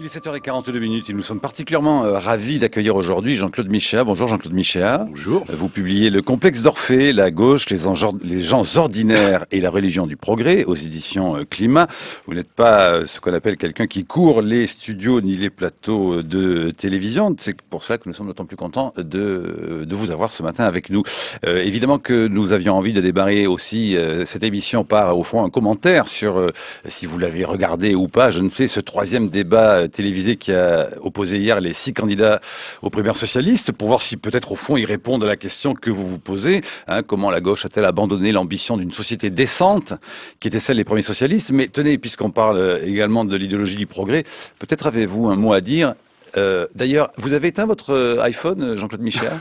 Il est 7h42, et nous sommes particulièrement ravis d'accueillir aujourd'hui Jean-Claude Michéa. Bonjour Jean-Claude Michéa. Bonjour. Vous publiez Le complexe d'Orphée, la gauche, les gens ordinaires et la religion du progrès aux éditions Climat. Vous n'êtes pas ce qu'on appelle quelqu'un qui court les studios ni les plateaux de télévision. C'est pour ça que nous sommes d'autant plus contents de vous avoir ce matin avec nous. Évidemment que nous avions envie de démarrer aussi cette émission par, au fond, un commentaire sur, si vous l'avez regardé ou pas, je ne sais, ce troisième débat télévisé qui a opposé hier les 6 candidats aux primaires socialistes, pour voir si peut-être au fond ils répondent à la question que vous vous posez, hein, comment la gauche a-t-elle abandonné l'ambition d'une société décente qui était celle des premiers socialistes. Mais tenez, puisqu'on parle également de l'idéologie du progrès, peut-être avez-vous un mot à dire. D'ailleurs, vous avez éteint votre iPhone, Jean-Claude Michéa?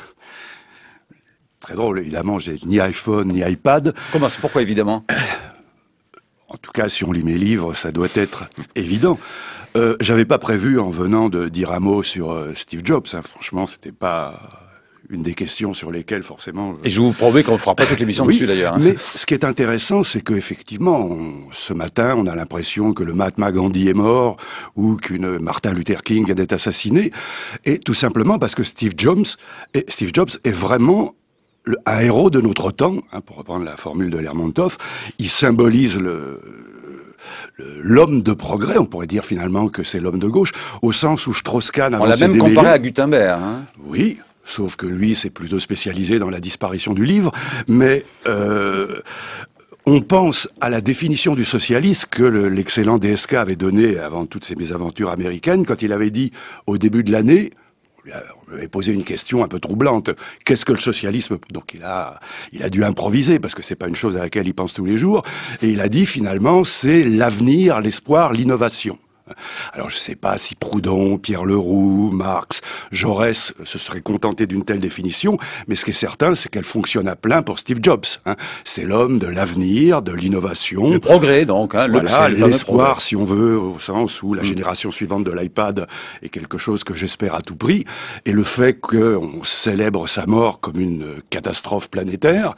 Très drôle, évidemment, j'ai ni iPhone ni iPad. Comment, pourquoi évidemment? En tout cas, si on lit mes livres, ça doit être évident. J'avais pas prévu, en venant, de dire un mot sur Steve Jobs. Hein. Franchement, c'était pas une des questions sur lesquelles, forcément... Et je vous promets qu'on ne fera pas toute l'émission oui, dessus, d'ailleurs. Hein. Mais ce qui est intéressant, c'est qu'effectivement, ce matin, on a l'impression que le Mahatma Gandhi est mort, ou qu'une Martin Luther King vient d'être assassiné. Et tout simplement parce que Steve Jobs est vraiment... un héros de notre temps, hein, pour reprendre la formule de Lermontov. Il symbolise l'homme de progrès. On pourrait dire finalement que c'est l'homme de gauche, au sens où Strauss-Kahn a... On l'a même comparé à Gutenberg. Hein. Oui, sauf que lui, c'est plutôt spécialisé dans la disparition du livre. Mais on pense à la définition du socialiste que l'excellent DSK avait donnée avant toutes ces mésaventures américaines, quand il avait dit au début de l'année... On lui avait posé une question un peu troublante. Qu'est-ce que le socialisme? Donc il a dû improviser, parce que c'est pas une chose à laquelle il pense tous les jours. Et il a dit finalement, c'est l'avenir, l'espoir, l'innovation. Alors je sais pas si Proudhon, Pierre Leroux, Marx, Jaurès se seraient contentés d'une telle définition, mais ce qui est certain, c'est qu'elle fonctionne à plein pour Steve Jobs. Hein. C'est l'homme de l'avenir, de l'innovation. Le progrès donc, hein, voilà, l'espoir si on veut, au sens où la génération suivante de l'iPad est quelque chose que j'espère à tout prix, et le fait qu'on célèbre sa mort comme une catastrophe planétaire,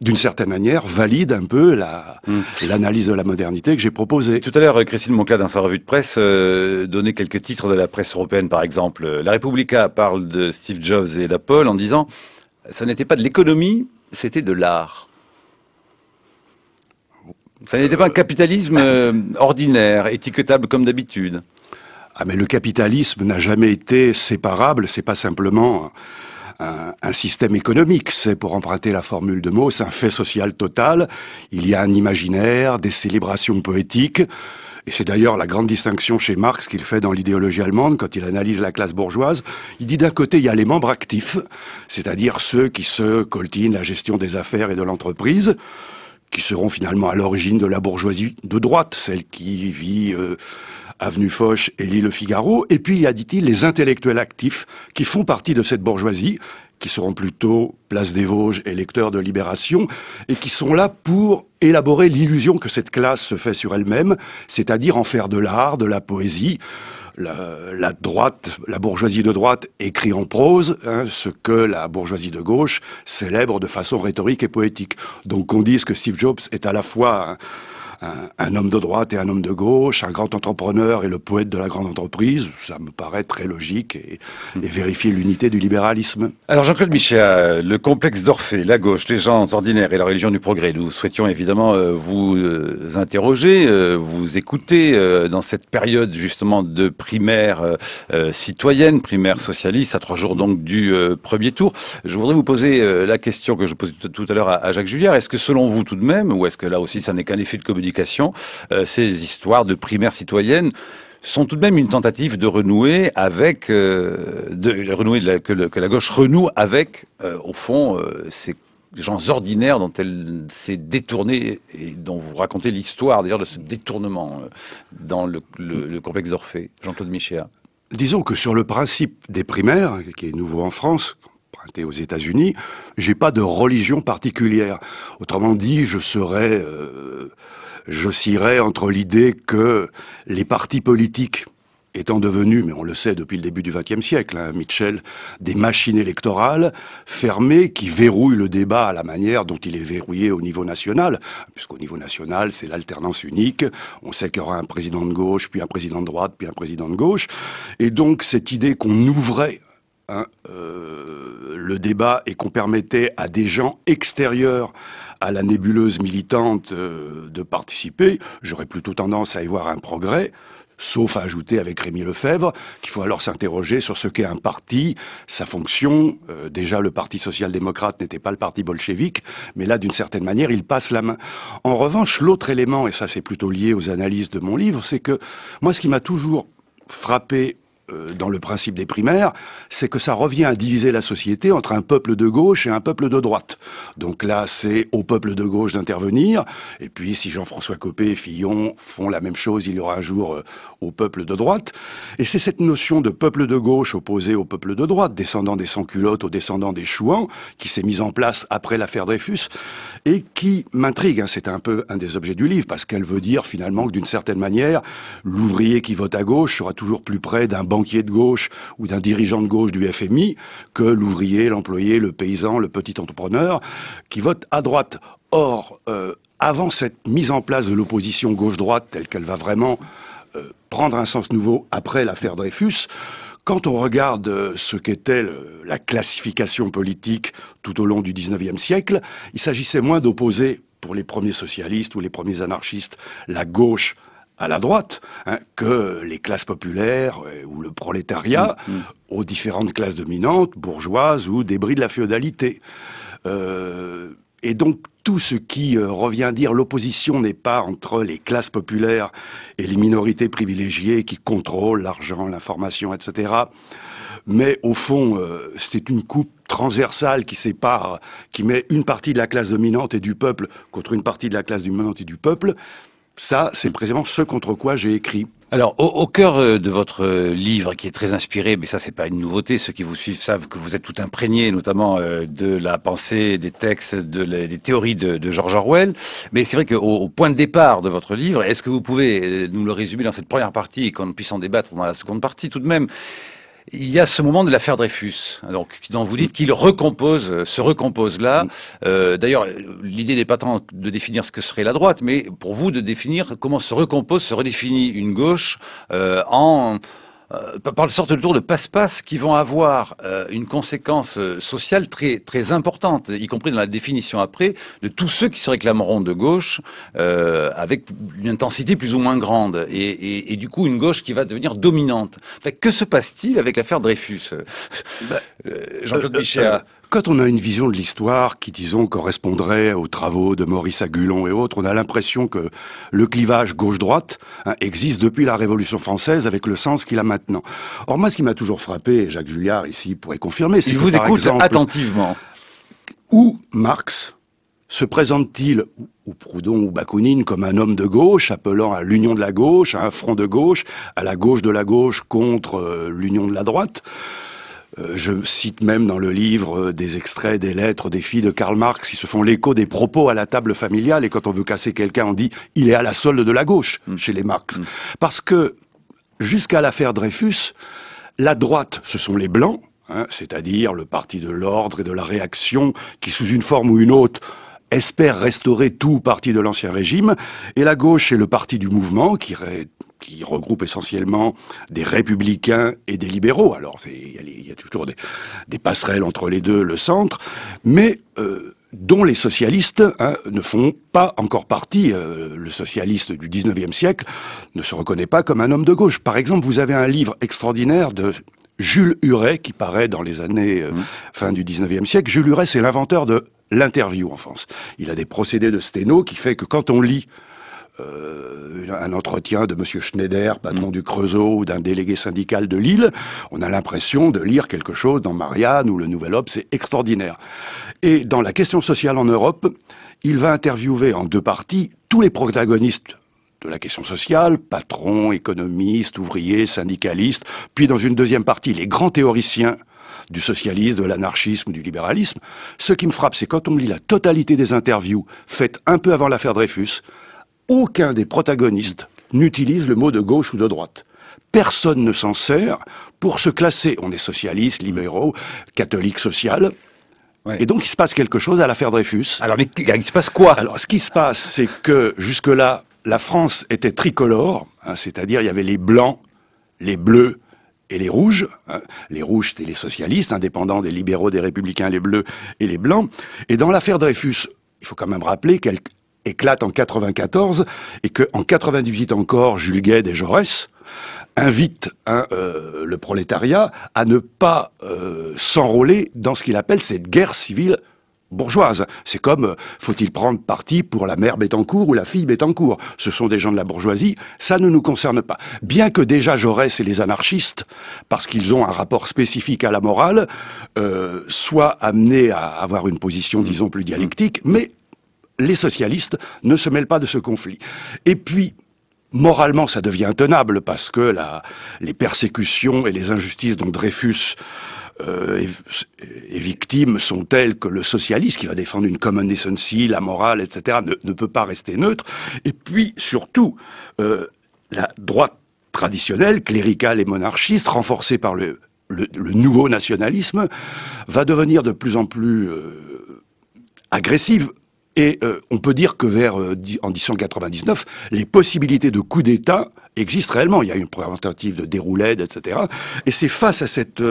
d'une certaine manière, valide un peu l'analyse de la modernité que j'ai proposée. Tout à l'heure, Christine Moncla, dans sa revue de presse, donner quelques titres de la presse européenne, par exemple. La Repubblica parle de Steve Jobs et d'Apple en disant « ça n'était pas de l'économie, c'était de l'art ». Ça n'était pas un capitalisme ordinaire, étiquetable comme d'habitude. Ah mais le capitalisme n'a jamais été séparable, c'est pas simplement... un système économique, c'est, pour emprunter la formule de Mauss, un fait social total. Il y a un imaginaire, des célébrations poétiques, et c'est d'ailleurs la grande distinction chez Marx qu'il fait dans l'idéologie allemande, quand il analyse la classe bourgeoise. Il dit d'un côté, il y a les membres actifs, c'est-à-dire ceux qui se coltinent la gestion des affaires et de l'entreprise, qui seront finalement à l'origine de la bourgeoisie de droite, celle qui vit... avenue Foch et lit Le Figaro. Et puis, il y a, dit-il, les intellectuels actifs qui font partie de cette bourgeoisie, qui seront plutôt place des Vosges et lecteurs de Libération, et qui sont là pour élaborer l'illusion que cette classe se fait sur elle-même, c'est-à-dire en faire de l'art, de la poésie. La droite, la bourgeoisie de droite écrit en prose, hein, ce que la bourgeoisie de gauche célèbre de façon rhétorique et poétique. Donc qu'on dise que Steve Jobs est à la fois... un homme de droite et un homme de gauche, un grand entrepreneur et le poète de la grande entreprise, ça me paraît très logique et vérifier l'unité du libéralisme. Alors Jean-Claude Michéa, le complexe d'Orphée, la gauche, les gens ordinaires et la religion du progrès, nous souhaitions évidemment vous interroger, vous écouter dans cette période justement de primaire citoyenne, primaire socialiste, à 3 jours donc du premier tour. Je voudrais vous poser la question que je posais tout à l'heure à Jacques Julliard. Est-ce que selon vous tout de même, ou est-ce que là aussi ça n'est qu'un effet de communication, ces histoires de primaires citoyennes sont tout de même une tentative de renouer avec, que la gauche renoue avec, au fond, ces gens ordinaires dont elle s'est détournée et dont vous racontez l'histoire d'ailleurs de ce détournement dans le complexe d'Orphée, Jean-Claude Michéa. Disons que sur le principe des primaires, qui est nouveau en France, aux États-Unis, j'ai pas de religion particulière. Autrement dit, j'oscillerais entre l'idée que les partis politiques étant devenus, mais on le sait depuis le début du XXe siècle, hein, Mitchell, des machines électorales fermées qui verrouillent le débat à la manière dont il est verrouillé au niveau national, puisqu'au niveau national, c'est l'alternance unique, on sait qu'il y aura un président de gauche, puis un président de droite, puis un président de gauche, et donc cette idée qu'on ouvrait le débat et qu'on permettait à des gens extérieurs à la nébuleuse militante de participer, j'aurais plutôt tendance à y voir un progrès, sauf à ajouter avec Rémi Lefebvre qu'il faut alors s'interroger sur ce qu'est un parti, sa fonction. Déjà, le parti social-démocrate n'était pas le parti bolchevique, mais là, d'une certaine manière, il passe la main. En revanche, l'autre élément, et ça c'est plutôt lié aux analyses de mon livre, c'est que moi, ce qui m'a toujours frappé dans le principe des primaires, c'est que ça revient à diviser la société entre un peuple de gauche et un peuple de droite. Donc là, c'est au peuple de gauche d'intervenir, et puis si Jean-François Copé et Fillon font la même chose, il y aura un jour au peuple de droite. Et c'est cette notion de peuple de gauche opposé au peuple de droite, descendant des sans-culottes aux descendants des chouans, qui s'est mise en place après l'affaire Dreyfus, et qui m'intrigue, hein, c'est un peu un des objets du livre, parce qu'elle veut dire finalement que d'une certaine manière, l'ouvrier qui vote à gauche sera toujours plus près d'un banquier de gauche ou d'un dirigeant de gauche du FMI que l'ouvrier, l'employé, le paysan, le petit entrepreneur qui vote à droite. Or, avant cette mise en place de l'opposition gauche-droite telle qu'elle va vraiment prendre un sens nouveau après l'affaire Dreyfus, quand on regarde ce qu'était la classification politique tout au long du XIXe siècle, il s'agissait moins d'opposer, pour les premiers socialistes ou les premiers anarchistes, la gauche à la droite, hein, que les classes populaires ou le prolétariat aux différentes classes dominantes, bourgeoises ou débris de la féodalité. Et donc tout ce qui revient dire l'opposition n'est pas entre les classes populaires et les minorités privilégiées qui contrôlent l'argent, l'information, etc. Mais au fond, c'est une coupe transversale qui sépare, qui met une partie de la classe dominante et du peuple contre une partie de la classe dominante et du peuple. Ça, c'est précisément ce contre quoi j'ai écrit. Alors, au cœur de votre livre, qui est très inspiré, mais ça, c'est pas une nouveauté, ceux qui vous suivent savent que vous êtes tout imprégné, notamment de la pensée, des textes, des théories de George Orwell. Mais c'est vrai qu'au point de départ de votre livre, est-ce que vous pouvez nous le résumer dans cette première partie, et qu'on puisse en débattre dans la seconde partie, tout de même, il y a ce moment de l'affaire Dreyfus, donc, dont vous dites qu'il recompose, se recompose là. D'ailleurs, l'idée n'est pas tant de définir ce que serait la droite, mais pour vous de définir comment se recompose, se redéfinit une gauche par une sorte de tour de passe-passe qui vont avoir une conséquence sociale très, très importante, y compris dans la définition après de tous ceux qui se réclameront de gauche avec une intensité plus ou moins grande et du coup une gauche qui va devenir dominante. Enfin, que se passe-t-il avec l'affaire Dreyfus, Jean-Claude Michéa? Quand on a une vision de l'histoire qui, disons, correspondrait aux travaux de Maurice Agulon et autres, on a l'impression que le clivage gauche-droite existe depuis la Révolution française avec le sens qu'il a maintenant. Or, moi, ce qui m'a toujours frappé, et Jacques Julliard ici pourrait confirmer, c'est que, par exemple, il vous écoute attentivement. Où Marx se présente-t-il, ou Proudhon ou Bakounine, comme un homme de gauche, appelant à l'union de la gauche, à un front de gauche, à la gauche de la gauche contre l'union de la droite? Je cite même dans le livre des extraits des lettres des filles de Karl Marx qui se font l'écho des propos à la table familiale, et quand on veut casser quelqu'un, on dit « il est à la solde de la gauche » chez les Marx. Parce que, jusqu'à l'affaire Dreyfus, la droite, ce sont les Blancs, hein, c'est-à-dire le parti de l'ordre et de la réaction qui, sous une forme ou une autre, espère restaurer tout parti de l'Ancien Régime, et la gauche, c'est le parti du mouvement qui regroupe essentiellement des républicains et des libéraux. Alors, il y a toujours des passerelles entre les deux, le centre, mais dont les socialistes ne font pas encore partie. Le socialiste du XIXe siècle ne se reconnaît pas comme un homme de gauche. Par exemple, vous avez un livre extraordinaire de Jules Huret, qui paraît dans les années fin du XIXe siècle. Jules Huret, c'est l'inventeur de l'interview en France. Il a des procédés de sténo qui fait que quand on lit un entretien de M. Schneider, patron du Creusot, ou d'un délégué syndical de Lille, on a l'impression de lire quelque chose dans Marianne ou le Nouvel Obs, c'est extraordinaire. Et dans la question sociale en Europe, il va interviewer en deux parties tous les protagonistes de la question sociale, patrons, économistes, ouvriers, syndicalistes, puis dans une deuxième partie, les grands théoriciens du socialisme, de l'anarchisme, du libéralisme. Ce qui me frappe, c'est quand on lit la totalité des interviews faites un peu avant l'affaire Dreyfus, aucun des protagonistes n'utilise le mot de gauche ou de droite. personne ne s'en sert pour se classer. On est socialistes, libéraux, catholiques sociales. Ouais. Et donc il se passe quelque chose à l'affaire Dreyfus. Alors mais il se passe quoi? Alors ce qui se passe, c'est que jusque-là, la France était tricolore, hein, c'est-à-dire il y avait les blancs, les bleus et les rouges. Hein. Les rouges, c'était les socialistes, indépendants des libéraux, des républicains, les bleus et les blancs. Et dans l'affaire Dreyfus, il faut quand même rappeler qu'elle éclate en 1994 et qu'en 1998 encore, Jules Guesde et Jaurès invite hein, le prolétariat à ne pas s'enrôler dans ce qu'il appelle cette guerre civile bourgeoise. C'est comme, faut-il prendre parti pour la mère Bettencourt ou la fille Bettencourt? Ce sont des gens de la bourgeoisie, ça ne nous concerne pas. Bien que déjà Jaurès et les anarchistes, parce qu'ils ont un rapport spécifique à la morale, soient amenés à avoir une position, disons, plus dialectique, mais les socialistes ne se mêlent pas de ce conflit. Et puis, moralement, ça devient intenable parce que les persécutions et les injustices dont Dreyfus est victime sont telles que le socialiste qui va défendre une common decency, la morale, etc., ne peut pas rester neutre. Et puis, surtout, la droite traditionnelle, cléricale et monarchiste, renforcée par le nouveau nationalisme, va devenir de plus en plus agressive. Et on peut dire que en 1899, les possibilités de coup d'État existent réellement. Il y a une première tentative de déroulade, etc. Et c'est face à cette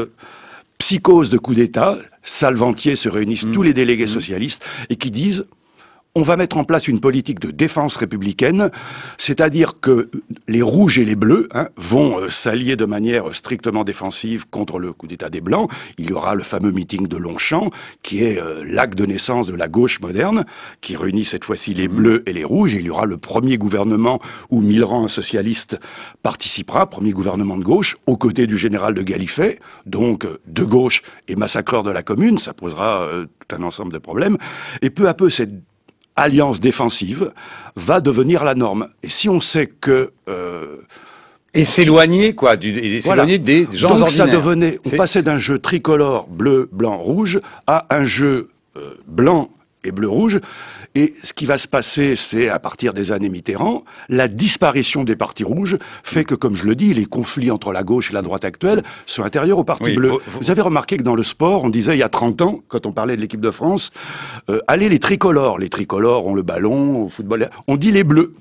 psychose de coup d'État, Salvantier se réunissent tous les délégués socialistes et qui disent on va mettre en place une politique de défense républicaine, c'est-à-dire que les rouges et les bleus hein, vont s'allier de manière strictement défensive contre le coup d'État des Blancs. Il y aura le fameux meeting de Longchamp, qui est l'acte de naissance de la gauche moderne, qui réunit cette fois-ci les bleus et les rouges. Et il y aura le premier gouvernement où Millerand, un socialiste, participera, premier gouvernement de gauche, aux côtés du général de Gallifet, donc de gauche et massacreur de la Commune. Ça posera tout un ensemble de problèmes. Et peu à peu, cette alliance défensive va devenir la norme. Et si on sait que... et s'éloigner, quoi, s'éloigner des gens ordinaires. Donc ça devenait... On passait d'un jeu tricolore bleu, blanc, rouge à un jeu blanc et bleu-rouge. Et ce qui va se passer, c'est à partir des années Mitterrand, la disparition des partis rouges fait que, comme je le dis, les conflits entre la gauche et la droite actuelle sont intérieurs aux partis bleus. Vous avez remarqué que dans le sport, on disait il y a 30 ans, quand on parlait de l'équipe de France, allez les tricolores. Les tricolores ont le ballon, au football, on dit les bleus.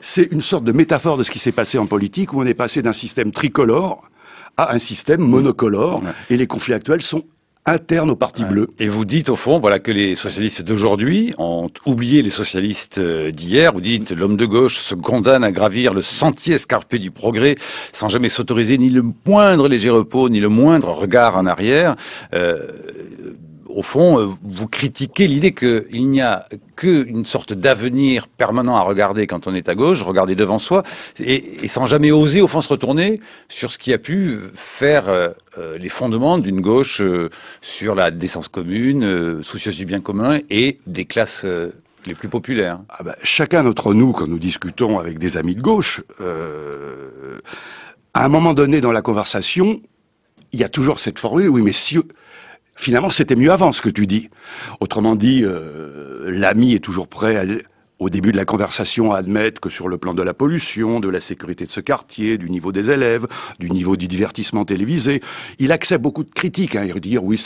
C'est une sorte de métaphore de ce qui s'est passé en politique, où on est passé d'un système tricolore à un système monocolore, et les conflits actuels sont interne au Parti bleu. Et vous dites au fond voilà, que les socialistes d'aujourd'hui ont oublié les socialistes d'hier. Vous dites l'homme de gauche se condamne à gravir le sentier escarpé du progrès sans jamais s'autoriser ni le moindre léger repos, ni le moindre regard en arrière. Au fond, vous critiquez l'idée qu'il n'y a qu'une sorte d'avenir permanent à regarder quand on est à gauche, regarder devant soi, et sans jamais oser, au fond, se retourner sur ce qui a pu faire les fondements d'une gauche sur la décence commune, soucieuse du bien commun, et des classes les plus populaires. Ah bah, chacun d'entre nous, quand nous discutons avec des amis de gauche, à un moment donné dans la conversation, il y a toujours cette formule, oui, mais si... Finalement, c'était mieux avant, ce que tu dis. Autrement dit, l'ami est toujours prêt, au début de la conversation, à admettre que sur le plan de la pollution, de la sécurité de ce quartier, du niveau des élèves, du niveau du divertissement télévisé, il accepte beaucoup de critiques. Hein, il va dire, oui,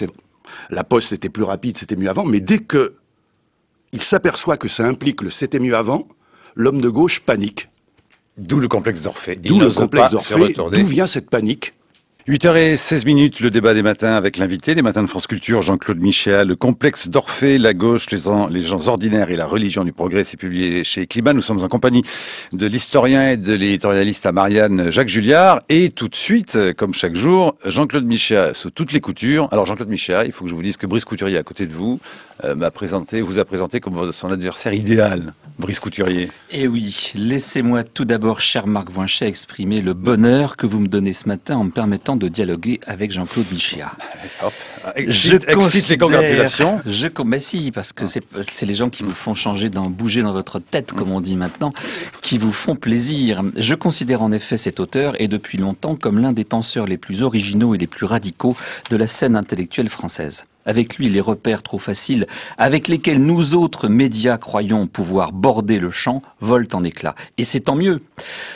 la poste était plus rapide, c'était mieux avant. Mais dès que il s'aperçoit que ça implique le c'était mieux avant, l'homme de gauche panique. D'où le complexe d'Orphée. D'où le complexe d'Orphée, d'où vient cette panique. 8h16, le débat des matins avec l'invité des matins de France Culture, Jean-Claude Michéa, le complexe d'Orphée, la gauche, les gens ordinaires et la religion du progrès, c'est publié chez Climat. Nous sommes en compagnie de l'historien et de l'éditorialiste à Marianne, Jacques Julliard, et tout de suite, comme chaque jour, Jean-Claude Michéa sous toutes les coutures. Alors Jean-Claude Michéa, il faut que je vous dise que Brice Couturier à côté de vous vous a présenté comme son adversaire idéal, Brice Couturier. Eh oui, laissez-moi tout d'abord, cher Marc Voinchet, exprimer le bonheur que vous me donnez ce matin en me permettant de dialoguer avec Jean-Claude Michéa. Excite les congratulations. Mais si, parce que c'est les gens qui vous font bouger dans votre tête, comme on dit maintenant, qui vous font plaisir. Je considère en effet cet auteur, et depuis longtemps, comme l'un des penseurs les plus originaux et les plus radicaux de la scène intellectuelle française. Avec lui, les repères trop faciles, avec lesquels nous autres médias croyons pouvoir border le champ, volent en éclats. Et c'est tant mieux.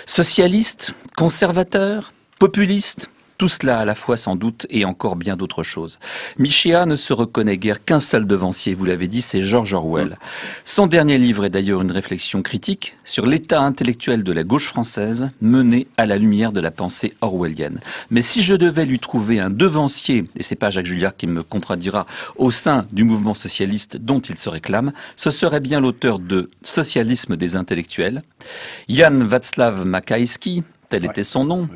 Socialistes, conservateurs, populiste, tout cela à la fois sans doute et encore bien d'autres choses. Michéa ne se reconnaît guère qu'un sale devancier, vous l'avez dit, c'est George Orwell. Son dernier livre est d'ailleurs une réflexion critique sur l'état intellectuel de la gauche française menée à la lumière de la pensée orwellienne. Mais si je devais lui trouver un devancier, et c'est pas Jacques Julliard qui me contradira, au sein du mouvement socialiste dont il se réclame, ce serait bien l'auteur de « Socialisme des intellectuels », Jan Václav Makhaïsky, tel était son nom,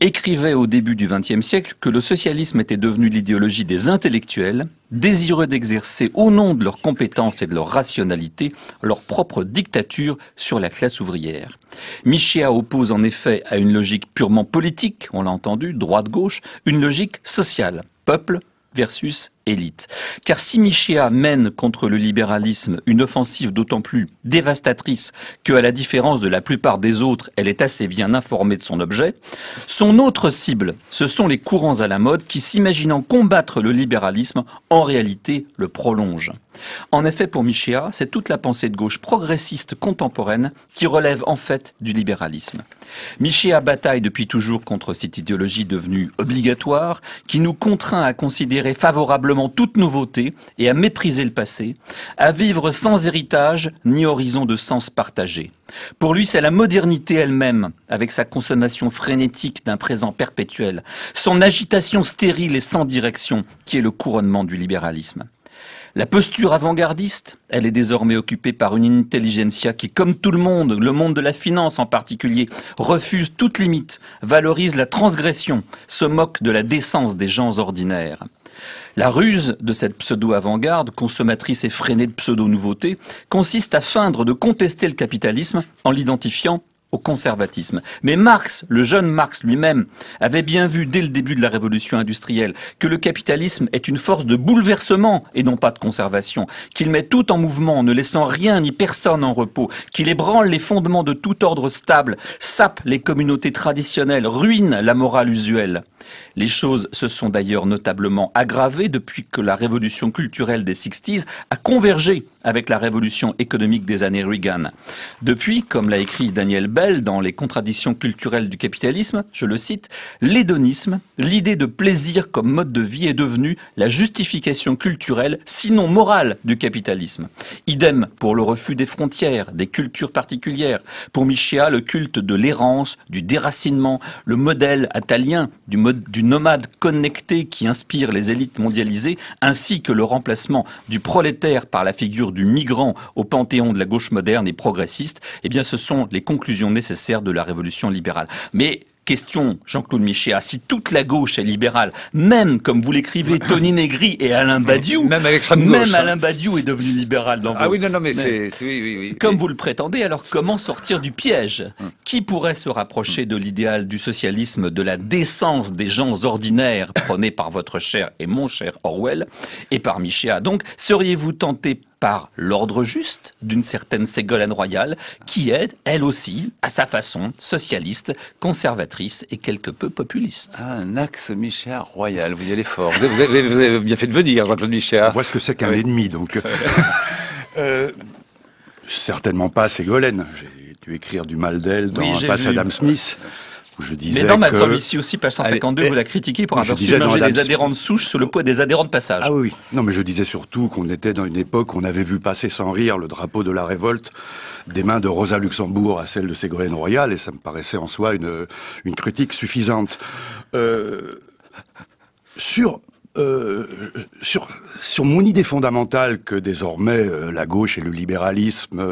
écrivait au début du XXe siècle que le socialisme était devenu l'idéologie des intellectuels, désireux d'exercer au nom de leurs compétences et de leur rationalité leur propre dictature sur la classe ouvrière. Michéa oppose en effet à une logique purement politique, on l'a entendu, droite-gauche, une logique sociale, peuple versus élite. Car si Michéa mène contre le libéralisme une offensive d'autant plus dévastatrice que, à la différence de la plupart des autres, elle est assez bien informée de son objet, son autre cible, ce sont les courants à la mode qui, s'imaginant combattre le libéralisme, en réalité le prolongent. En effet, pour Michéa, c'est toute la pensée de gauche progressiste contemporaine qui relève en fait du libéralisme. Michéa bataille depuis toujours contre cette idéologie devenue obligatoire, qui nous contraint à considérer favorablement toute nouveauté et à mépriser le passé, à vivre sans héritage ni horizon de sens partagé. Pour lui, c'est la modernité elle-même, avec sa consommation frénétique d'un présent perpétuel, son agitation stérile et sans direction, qui est le couronnement du libéralisme. La posture avant-gardiste, elle est désormais occupée par une intelligentsia qui, comme tout le monde de la finance en particulier, refuse toute limite, valorise la transgression, se moque de la décence des gens ordinaires. La ruse de cette pseudo-avant-garde, consommatrice effrénée de pseudo-nouveautés, consiste à feindre de contester le capitalisme en l'identifiant au conservatisme. Mais Marx, le jeune Marx lui-même, avait bien vu dès le début de la révolution industrielle que le capitalisme est une force de bouleversement et non pas de conservation, qu'il met tout en mouvement, ne laissant rien ni personne en repos, qu'il ébranle les fondements de tout ordre stable, sape les communautés traditionnelles, ruine la morale usuelle. Les choses se sont d'ailleurs notablement aggravées depuis que la révolution culturelle des 60s a convergé avec la révolution économique des années Reagan. Depuis, comme l'a écrit Daniel Bell dans Les contradictions culturelles du capitalisme, je le cite, « l'hédonisme, l'idée de plaisir comme mode de vie est devenue la justification culturelle, sinon morale, du capitalisme. » Idem pour le refus des frontières, des cultures particulières. Pour Michéa, le culte de l'errance, du déracinement, le modèle italien du modèle du nomade connecté qui inspire les élites mondialisées, ainsi que le remplacement du prolétaire par la figure du migrant au panthéon de la gauche moderne et progressiste, eh bien ce sont les conclusions nécessaires de la révolution libérale. Mais question, Jean-Claude Michéa, si toute la gauche est libérale, même, comme vous l'écrivez, Tony Negri et Alain Badiou, même Alain Badiou est devenu libéral dans vos... Ah oui, non, non, mais c'est... Oui, oui, oui. Comme vous le prétendez, alors comment sortir du piège? Qui pourrait se rapprocher de l'idéal du socialisme, de la décence des gens ordinaires prônés par votre cher et mon cher Orwell et par Michéa? Donc, seriez-vous tenté par l'ordre juste d'une certaine Ségolène Royal, qui est, elle aussi, à sa façon, socialiste, conservatrice et quelque peu populiste? Ah, un axe Michéa Royal, vous y allez fort. Vous avez bien fait de venir, Jean-Claude Michéa. On voit ce que c'est qu'un ennemi, donc. Certainement pas Ségolène. J'ai dû écrire du mal d'elle dans Passe Adam Smith. Je disais mais dans ma somme, ici aussi, page 152, vous la critiquez pour avoir submergé des adhérents de souche sous le poids des adhérents de passage. Ah oui, oui. Non, mais je disais surtout qu'on était dans une époque où on avait vu passer sans rire le drapeau de la révolte des mains de Rosa Luxembourg à celle de Ségolène Royal, et ça me paraissait en soi une critique suffisante. Sur mon idée fondamentale que désormais la gauche et le libéralisme...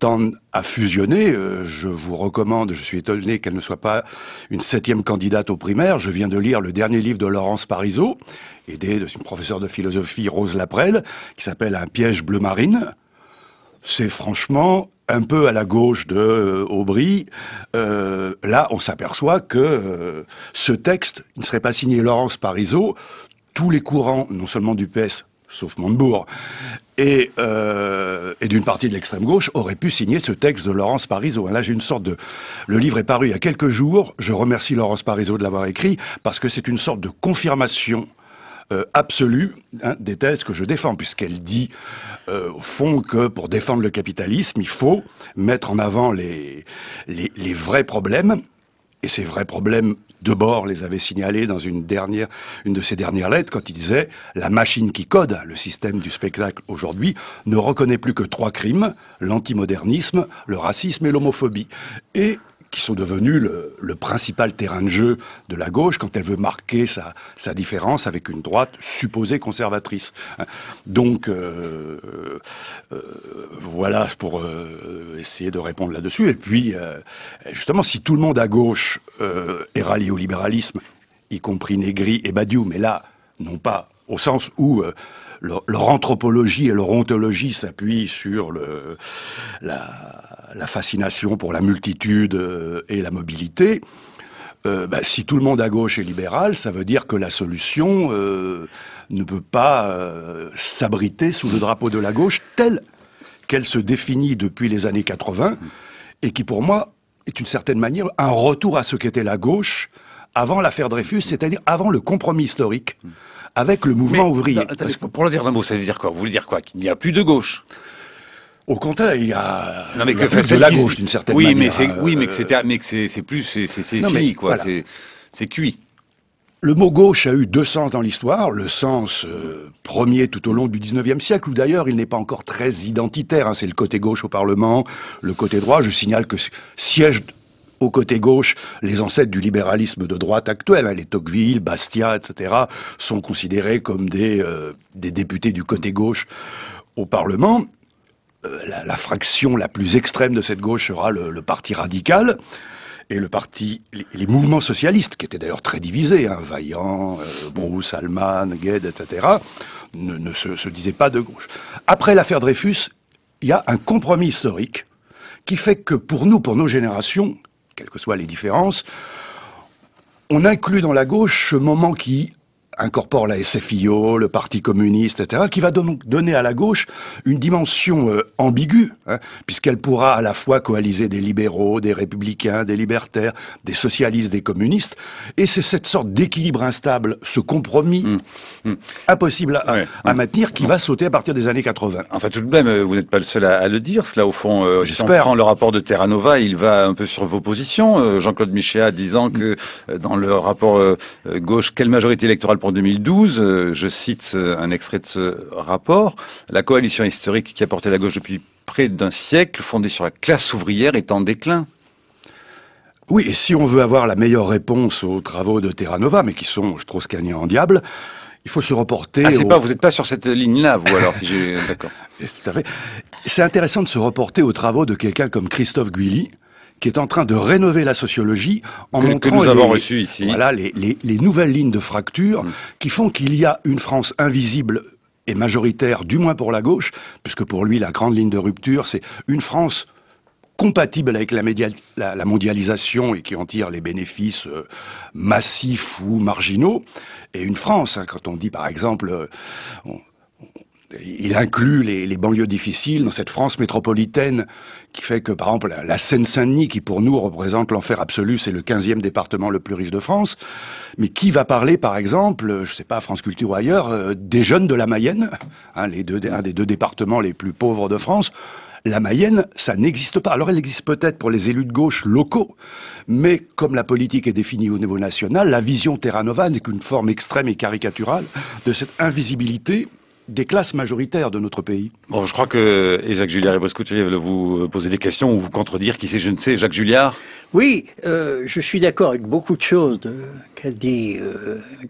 tendent à fusionner, je vous recommande, je suis étonné qu'elle ne soit pas une 7e candidate aux primaires, je viens de lire le dernier livre de Laurence Parisot, aidée d'une professeure de philosophie, Rose Laprelle, qui s'appelle « Un piège bleu marine ». C'est franchement un peu à la gauche de Aubry. Là, on s'aperçoit que ce texte ne serait pas signé Laurence Parisot. Tous les courants, non seulement du PS, sauf Montebourg, et d'une partie de l'extrême gauche, aurait pu signer ce texte de Laurence Parisot. Là, j'ai une sorte de... Le livre est paru il y a quelques jours, je remercie Laurence Parisot de l'avoir écrit, parce que c'est une sorte de confirmation absolue des thèses que je défends, puisqu'elle dit, au fond, que pour défendre le capitalisme, il faut mettre en avant les vrais problèmes, et ces vrais problèmes, Debord les avait signalés dans une de ses dernières lettres, quand il disait « La machine qui code, le système du spectacle aujourd'hui, ne reconnaît plus que trois crimes, l'antimodernisme, le racisme et l'homophobie. » Et qui sont devenus le principal terrain de jeu de la gauche quand elle veut marquer sa différence avec une droite supposée conservatrice. Donc, voilà pour essayer de répondre là-dessus. Et puis, justement, si tout le monde à gauche est rallié au libéralisme, y compris Negri et Badiou, mais là, non pas au sens où leur anthropologie et leur ontologie s'appuient sur la fascination pour la multitude et la mobilité. Si tout le monde à gauche est libéral, ça veut dire que la solution ne peut pas s'abriter sous le drapeau de la gauche telle qu'elle se définit depuis les années 80 et qui, pour moi, est d'une certaine manière un retour à ce qu'était la gauche avant l'affaire Dreyfus, c'est-à-dire avant le compromis historique avec le mouvement ouvrier. Pour le dire d'un mot, ça veut dire quoi? Vous voulez dire quoi? Qu'il n'y a plus de gauche? Au contraire, il y a de la gauche d'une certaine manière. Mais c'est fini, quoi. Voilà. C'est cuit. Le mot gauche a eu deux sens dans l'histoire, le sens premier tout au long du 19e siècle, où d'ailleurs il n'est pas encore très identitaire. C'est le côté gauche au Parlement, le côté droit. Je signale que siège au côté gauche, les ancêtres du libéralisme de droite actuel, les Tocqueville, Bastiat, etc., sont considérés comme des députés du côté gauche au Parlement. La fraction la plus extrême de cette gauche sera le parti radical et les mouvements socialistes, qui étaient d'ailleurs très divisés, Vaillant, Brousse, Hallmann, Guesde, etc., ne se disaient pas de gauche. Après l'affaire Dreyfus, il y a un compromis historique qui fait que pour nous, pour nos générations, quelles que soient les différences, on inclut dans la gauche ce moment qui incorpore la SFIO, le Parti communiste, etc., qui va donc donner à la gauche une dimension ambiguë, puisqu'elle pourra à la fois coaliser des libéraux, des républicains, des libertaires, des socialistes, des communistes, et c'est cette sorte d'équilibre instable, ce compromis impossible à maintenir, qui va sauter à partir des années 80. Enfin, tout de même, vous n'êtes pas le seul à le dire, cela au fond, j'espère. Prend le rapport de Terra Nova, il va un peu sur vos positions, Jean-Claude Michéa disant que dans le rapport gauche, quelle majorité électorale pour 2012, je cite un extrait de ce rapport, « La coalition historique qui a porté la gauche depuis près d'un siècle, fondée sur la classe ouvrière, est en déclin. » Oui, et si on veut avoir la meilleure réponse aux travaux de Terra Nova, mais qui sont Strauss-Kahn en diable, il faut se reporter... Vous n'êtes pas sur cette ligne-là, vous, alors, si j'ai... D'accord. C'est intéressant de se reporter aux travaux de quelqu'un comme Christophe Guilly, qui est en train de rénover la sociologie en montrant que nous avons reçu ici. Voilà, les nouvelles lignes de fracture qui font qu'il y a une France invisible et majoritaire, du moins pour la gauche, puisque pour lui la grande ligne de rupture c'est une France compatible avec la mondialisation et qui en tire les bénéfices massifs ou marginaux, et une France, quand on dit par exemple... Il inclut les banlieues difficiles dans cette France métropolitaine qui fait que, par exemple, la Seine-Saint-Denis, qui pour nous représente l'enfer absolu, c'est le 15e département le plus riche de France. Mais qui va parler, par exemple, je ne sais pas, France Culture ou ailleurs, des jeunes de la Mayenne, un des deux départements les plus pauvres de France. La Mayenne, ça n'existe pas. Alors elle existe peut-être pour les élus de gauche locaux, mais comme la politique est définie au niveau national, la vision Terra Nova n'est qu'une forme extrême et caricaturale de cette invisibilité des classes majoritaires de notre pays. Bon, je crois que Jacques Julliard et Brescoutier veulent vous poser des questions ou vous contredire, qui sait, je ne sais. Jacques Julliard? Oui, je suis d'accord avec beaucoup de choses qu'a dit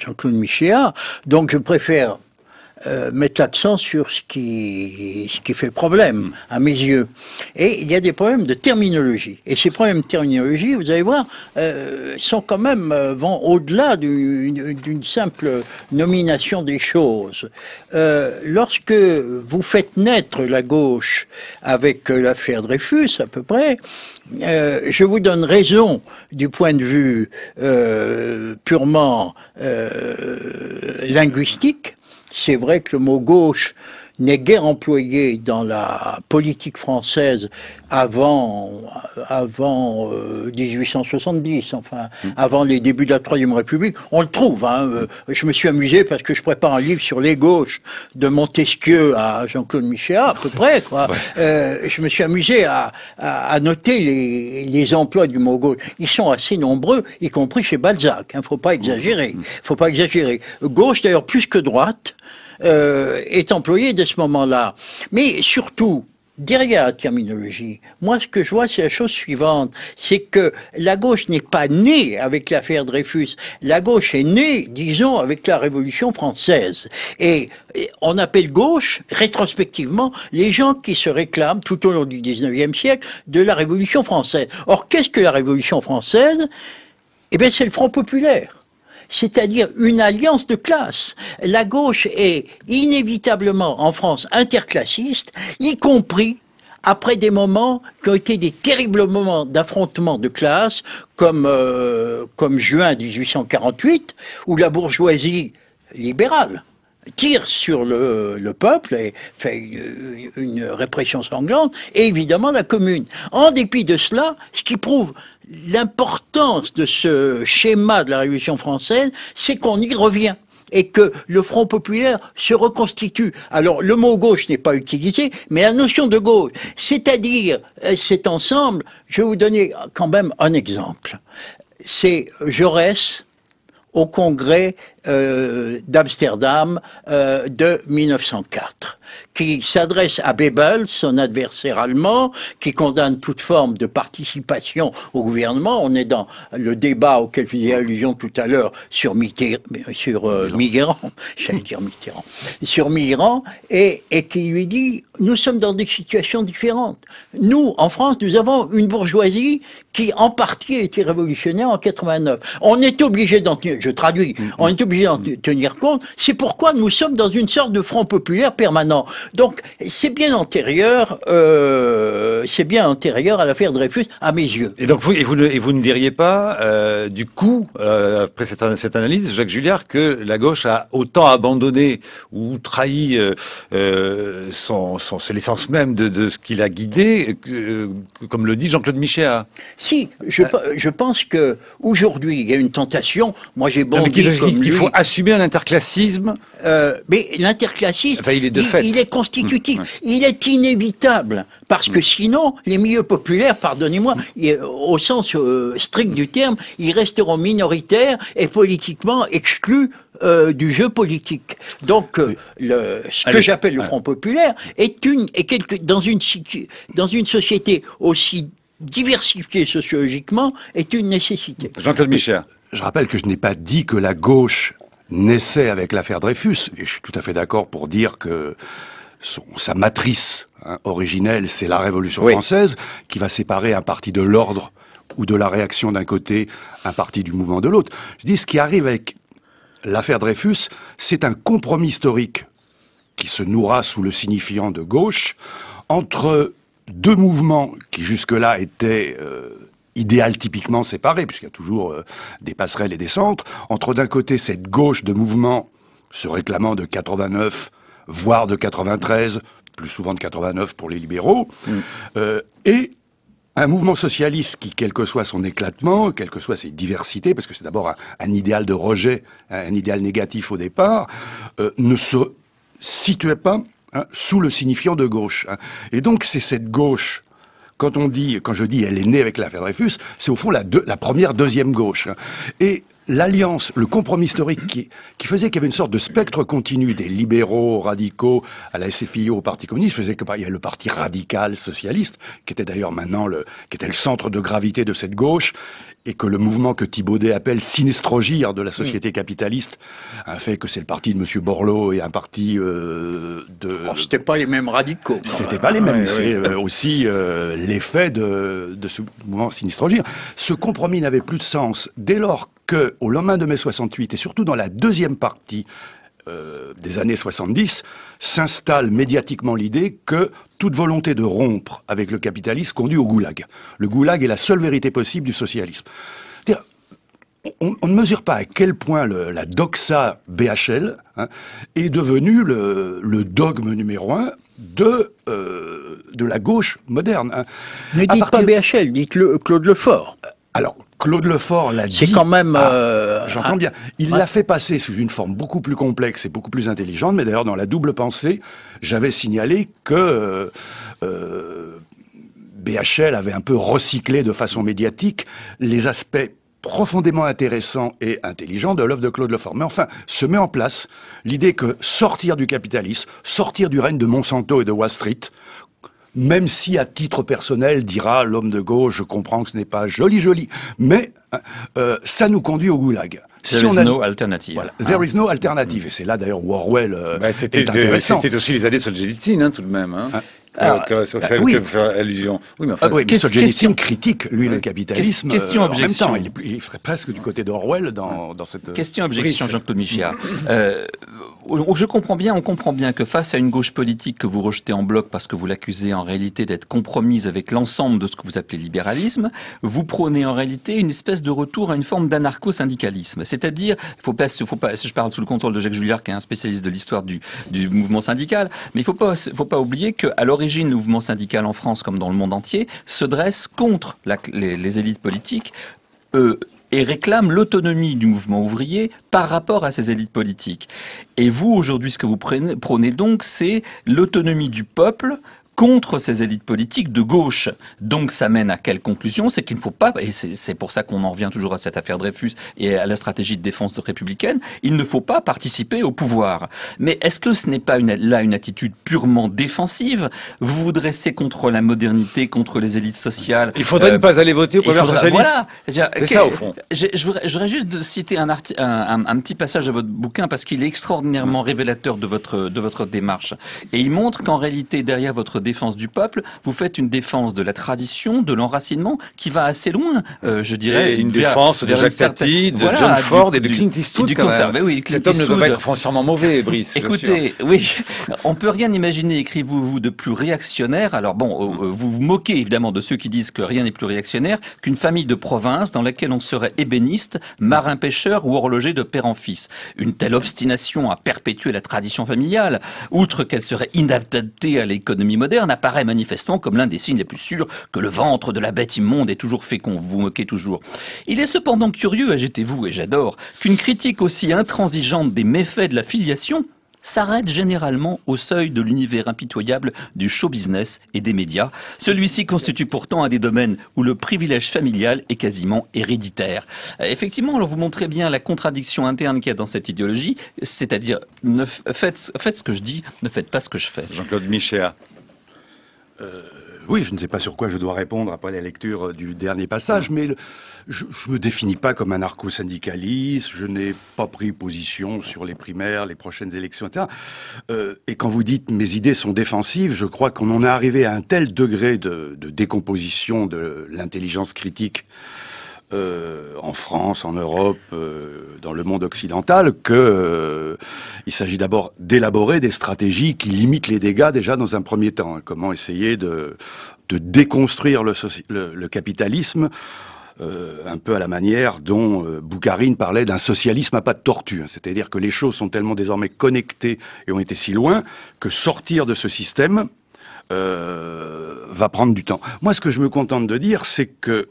Jean-Claude Michéa, donc je préfère mettre l'accent sur ce qui fait problème, à mes yeux. Et il y a des problèmes de terminologie. Et ces problèmes de terminologie, vous allez voir, sont quand même, vont au-delà d'une simple nomination des choses. Lorsque vous faites naître la gauche avec l'affaire Dreyfus, à peu près, je vous donne raison du point de vue purement linguistique. C'est vrai que le mot « gauche » n'est guère employé dans la politique française avant 1870, enfin, avant les débuts de la Troisième République. On le trouve, hein. Je me suis amusé parce que je prépare un livre sur les gauches de Montesquieu à Jean-Claude Michéa, à peu près, quoi. Ouais. Je me suis amusé à noter les emplois du mot gauche. Ils sont assez nombreux, y compris chez Balzac, hein. Faut pas exagérer. Faut pas exagérer. Gauche, d'ailleurs, plus que droite, est employée dès ce moment-là. Mais surtout, derrière la terminologie, moi ce que je vois c'est la chose suivante, c'est que la gauche n'est pas née avec l'affaire Dreyfus, la gauche est née, disons, avec la Révolution française. Et on appelle gauche, rétrospectivement, les gens qui se réclament tout au long du 19e siècle de la Révolution française. Or, qu'est-ce que la Révolution française? Eh bien c'est le Front populaire. C'est-à-dire une alliance de classes. La gauche est inévitablement en France interclassiste, y compris après des moments qui ont été des terribles moments d'affrontement de classe, comme juin 1848, où la bourgeoisie libérale tire sur le peuple et fait une répression sanglante, et évidemment la Commune. En dépit de cela, ce qui prouve l'importance de ce schéma de la Révolution française, c'est qu'on y revient et que le Front populaire se reconstitue. Alors, le mot gauche n'est pas utilisé, mais la notion de gauche, c'est-à-dire cet ensemble, je vais vous donner quand même un exemple. C'est Jaurès au congrès d'Amsterdam de 1904, qui s'adresse à Goebbels, son adversaire allemand, qui condamne toute forme de participation au gouvernement. On est dans le débat auquel faisait allusion tout à l'heure sur Mitterrand, et qui lui dit « Nous sommes dans des situations différentes. Nous, en France, nous avons une bourgeoisie qui, en partie, a été révolutionnaire en 89. On est obligé d'en tenir, je traduis, on est obligé d'en tenir compte. C'est pourquoi nous sommes dans une sorte de Front populaire permanent. » Donc, c'est bien antérieur à l'affaire Dreyfus, à mes yeux. Et donc, vous ne diriez pas, du coup, après cette analyse, Jacques Julliard, que la gauche a autant abandonné ou trahi l'essence même de ce qu'il a guidé, comme le dit Jean-Claude Michéa. Si, je pense que aujourd'hui il y a une tentation. Moi, j'ai bondi comme lui. Il faut assumer l'interclassisme. Mais l'interclassisme, enfin, il est constitutif, il est inévitable, parce que sinon, les milieux populaires, pardonnez-moi, au sens strict du terme, ils resteront minoritaires et politiquement exclus du jeu politique. Donc, ce que j'appelle le Front populaire dans une société aussi diversifiée sociologiquement est une nécessité. Jean-Claude Michéa. Je rappelle que je n'ai pas dit que la gauche naissait avec l'affaire Dreyfus, et je suis tout à fait d'accord pour dire que sa matrice originelle, c'est la Révolution française, qui va séparer un parti de l'ordre ou de la réaction d'un côté, un parti du mouvement de l'autre. Je dis, ce qui arrive avec l'affaire Dreyfus, c'est un compromis historique qui se nourra sous le signifiant de gauche entre deux mouvements qui jusque-là étaient idéal typiquement séparés, puisqu'il y a toujours des passerelles et des centres, entre d'un côté cette gauche de mouvement se réclamant de 89, voire de 93, plus souvent de 89 pour les libéraux, et un mouvement socialiste qui, quel que soit son éclatement, quelle que soit ses diversités, parce que c'est d'abord un idéal de rejet, un idéal négatif au départ, ne se situait pas sous le signifiant de gauche. Et donc c'est cette gauche... quand je dis elle est née avec l'affaire Dreyfus, c'est au fond la deuxième gauche. Et l'alliance, le compromis historique qui faisait qu'il y avait une sorte de spectre continu des libéraux radicaux à la SFIO, au Parti communiste, faisait qu'il y a le parti radical socialiste, qui était d'ailleurs maintenant qui était le centre de gravité de cette gauche, et que le mouvement que Thibaudet appelle sinistrogire de la société capitaliste a fait que c'est le parti de M. Borloo et un parti de... Oh, c'était pas les mêmes radicaux. C'était pas les mêmes, c'est aussi l'effet de ce mouvement sinistrogire. Ce compromis n'avait plus de sens dès lors que, au lendemain de mai 68, et surtout dans la deuxième partie des années 70, s'installe médiatiquement l'idée que toute volonté de rompre avec le capitalisme conduit au goulag. Le goulag est la seule vérité possible du socialisme. On ne mesure pas à quel point la doxa BHL est devenue le dogme numéro un de la gauche moderne. Ne dites pas BHL, dites Claude Lefort. Alors, Claude Lefort l'a dit. C'est quand même... J'entends bien. Il l'a fait passer sous une forme beaucoup plus complexe et beaucoup plus intelligente. Mais d'ailleurs, dans la double pensée, j'avais signalé que... BHL avait un peu recyclé de façon médiatique les aspects profondément intéressants et intelligents de l'œuvre de Claude Lefort. Mais enfin, se met en place l'idée que sortir du capitalisme, sortir du règne de Monsanto et de Wall Street, même si à titre personnel, dira l'homme de gauche, je comprends que ce n'est pas joli, mais ça nous conduit au goulag. There is no alternative. Voilà. There is no alternative. Et c'est là d'ailleurs où Orwell est intéressant. C'était aussi les années Solzhenitsyn, tout de même. Allusion. Oui, mais enfin, Solzhenitsyn critique, lui, le capitalisme. Question-objection. En même temps, il serait presque du côté d'Orwell dans cette... Question-objection, Jean-Claude Michéa. On comprend bien que face à une gauche politique que vous rejetez en bloc parce que vous l'accusez en réalité d'être compromise avec l'ensemble de ce que vous appelez libéralisme, vous prônez en réalité une espèce de retour à une forme d'anarcho-syndicalisme. C'est-à-dire, il faut pas, je parle sous le contrôle de Jacques Julliard qui est un spécialiste de l'histoire du mouvement syndical, mais il faut pas oublier qu'à l'origine du mouvement syndical en France comme dans le monde entier se dresse contre les élites politiques, et réclame l'autonomie du mouvement ouvrier par rapport à ces élites politiques. Et vous, aujourd'hui, ce que vous prônez donc, c'est l'autonomie du peuple contre ces élites politiques de gauche. Donc ça mène à quelle conclusion? C'est qu'il ne faut pas, et c'est pour ça qu'on en revient toujours à cette affaire Dreyfus et à la stratégie de défense républicaine, il ne faut pas participer au pouvoir. Mais est-ce que ce n'est pas une attitude purement défensive? Vous vous dressez contre la modernité, contre les élites sociales. Il faudrait ne pas aller voter au pouvoir socialiste. Voilà, c'est ça au fond. Je voudrais juste citer un petit passage de votre bouquin parce qu'il est extraordinairement révélateur de votre démarche. Et il montre qu'en réalité, derrière votre défense du peuple, vous faites une défense de la tradition, de l'enracinement, qui va assez loin, je dirais. Et une défense de Jacques Tati, de John Ford et de Clint Eastwood. Cet homme ne doit pas être foncièrement mauvais, Brice. Écoutez, oui, on peut rien imaginer, écrivez-vous, de plus réactionnaire. Alors bon, vous vous moquez évidemment de ceux qui disent que rien n'est plus réactionnaire qu'une famille de province dans laquelle on serait ébéniste, marin-pêcheur ou horloger de père en fils. Une telle obstination à perpétuer la tradition familiale, outre qu'elle serait inadaptée à l'économie moderne, apparaît manifestement comme l'un des signes les plus sûrs que le ventre de la bête immonde est toujours fécond. Vous vous moquez toujours. Il est cependant curieux, agitez-vous, et j'adore, qu'une critique aussi intransigeante des méfaits de la filiation s'arrête généralement au seuil de l'univers impitoyable du show business et des médias. Celui-ci constitue pourtant un des domaines où le privilège familial est quasiment héréditaire. Effectivement, alors vous montrez bien la contradiction interne qu'il y a dans cette idéologie, c'est-à-dire faites ce que je dis, ne faites pas ce que je fais. Jean-Claude Michéa. Oui, je ne sais pas sur quoi je dois répondre après la lecture du dernier passage, mais je me définis pas comme anarcho-syndicaliste, je n'ai pas pris position sur les primaires, les prochaines élections, etc. Et quand vous dites mes idées sont défensives, je crois qu'on en est arrivé à un tel degré de décomposition de l'intelligence critique en France, en Europe, dans le monde occidental, qu'il s'agit d'abord d'élaborer des stratégies qui limitent les dégâts déjà dans un premier temps. Comment essayer de déconstruire le capitalisme un peu à la manière dont Boukharine parlait d'un socialisme à pas de tortue. C'est-à-dire que les choses sont tellement désormais connectées et ont été si loin que sortir de ce système va prendre du temps. Moi, ce que je me contente de dire, c'est que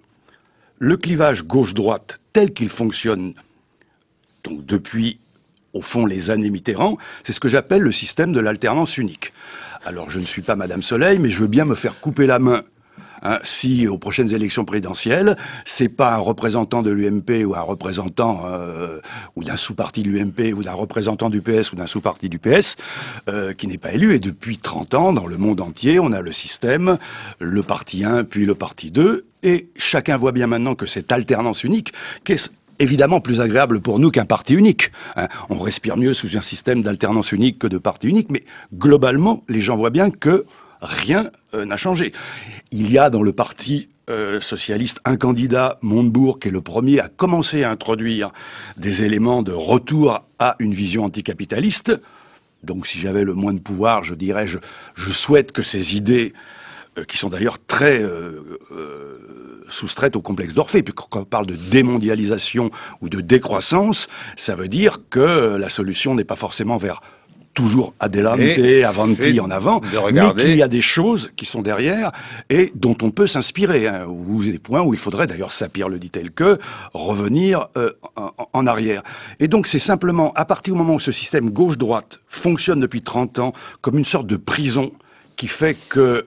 le clivage gauche-droite tel qu'il fonctionne donc depuis, au fond, les années Mitterrand, c'est ce que j'appelle le système de l'alternance unique. Alors, je ne suis pas Madame Soleil, mais je veux bien me faire couper la main. Si aux prochaines élections présidentielles, c'est pas un représentant de l'UMP ou un représentant ou d'un sous-parti de l'UMP ou d'un représentant du PS ou d'un sous-parti du PS qui n'est pas élu. Et depuis 30 ans, dans le monde entier, on a le système, le parti 1 puis le parti 2. Et chacun voit bien maintenant que cette alternance unique, qu'est-ce évidemment plus agréable pour nous qu'un parti unique. On respire mieux sous un système d'alternance unique que de parti unique, mais globalement, les gens voient bien que rien n'a changé. Il y a dans le parti socialiste un candidat, Montebourg, qui est le premier à commencer à introduire des éléments de retour à une vision anticapitaliste. Donc si j'avais le moins de pouvoir, je dirais, je souhaite que ces idées qui sont d'ailleurs très soustraites au complexe d'Orphée. Puis quand on parle de démondialisation ou de décroissance, ça veut dire que la solution n'est pas forcément vers toujours adelante, avanti en avant, mais qu'il y a des choses qui sont derrière et dont on peut s'inspirer, hein, ou des points où il faudrait, d'ailleurs Sapir le dit tel que, revenir en arrière. Et donc c'est simplement à partir du moment où ce système gauche-droite fonctionne depuis 30 ans comme une sorte de prison qui fait que,